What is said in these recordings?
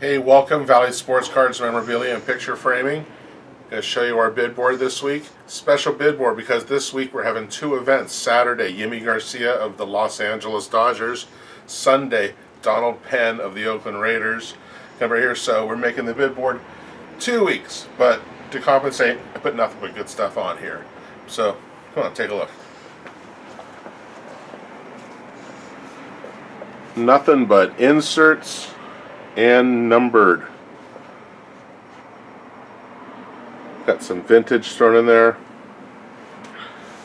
Hey, welcome Valley Sports Cards Memorabilia and Picture Framing. I'm going to show you our bid board this week. Special bid board because this week we're having two events. Saturday, Yimi Garcia of the Los Angeles Dodgers. Sunday, Donald Penn of the Oakland Raiders. Come right here, so we're making the bid board 2 weeks. But to compensate, I put nothing but good stuff on here. So, come on, take a look. Nothing but inserts and numbered. Got some vintage thrown in there.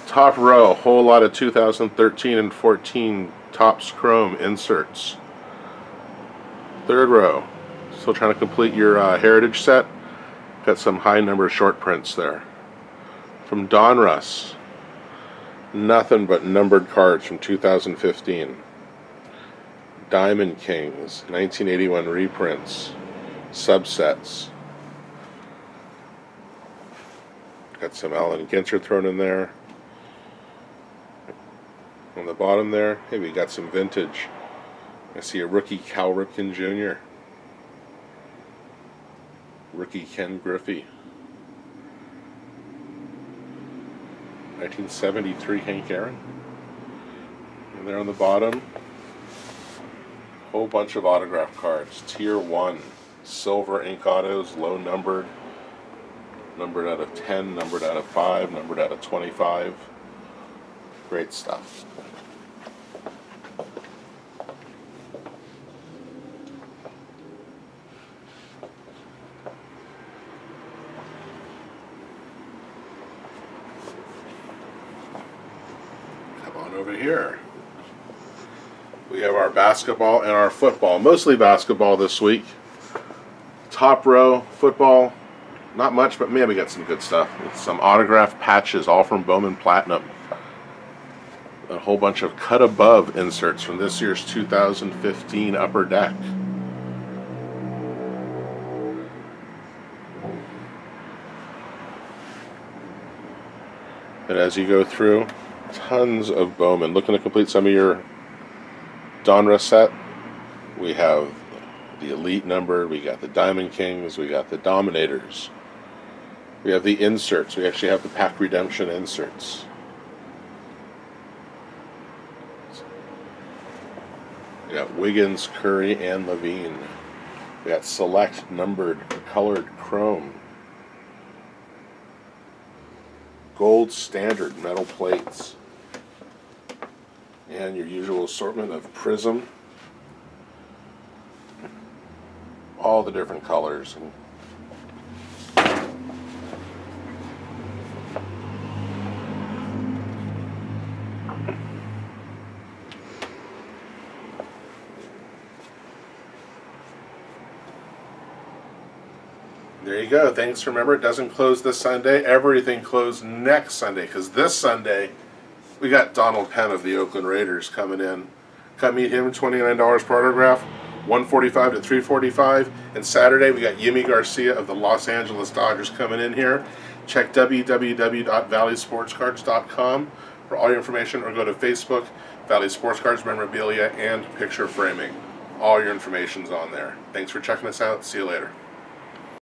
Top row, a whole lot of 2013 and 14 Topps Chrome inserts. Third row, still trying to complete your heritage set. Got some high number short prints there. From Donruss, nothing but numbered cards from 2015. Diamond Kings, 1981 reprints, subsets. Got some Alan Ginter thrown in there. On the bottom there, hey, we got some vintage. I see a rookie Cal Ripken Jr., rookie Ken Griffey, 1973 Hank Aaron. And there on the bottom, whole bunch of autograph cards, tier 1, silver ink autos, low numbered, numbered out of 10, numbered out of 5, numbered out of 25, great stuff. Come on over here. We have our basketball and our football. Mostly basketball this week. Top row, football, not much, but man, we got some good stuff. With some autographed patches, all from Bowman Platinum. A whole bunch of Cut Above inserts from this year's 2015 Upper Deck. And as you go through, tons of Bowman. Looking to complete some of your Donruss set. We have the Elite number, we got the Diamond Kings, we got the Dominators. We have the inserts, we actually have the Pack Redemption inserts. We got Wiggins, Curry, and LaVine. We got select, numbered, colored chrome. Gold standard metal plates. And your usual assortment of prism, all the different colors. There you go. Thanks. Remember, it doesn't close this Sunday. Everything closed next Sunday, because this Sunday we got Donald Penn of the Oakland Raiders coming in. Come meet him, $29 per autograph, $145 to $345. And Saturday we got Yimi Garcia of the Los Angeles Dodgers coming in here. Check www.valleysportscards.com for all your information, or go to Facebook, Valley Sports Cards Memorabilia and Picture Framing. All your information's on there. Thanks for checking us out. See you later.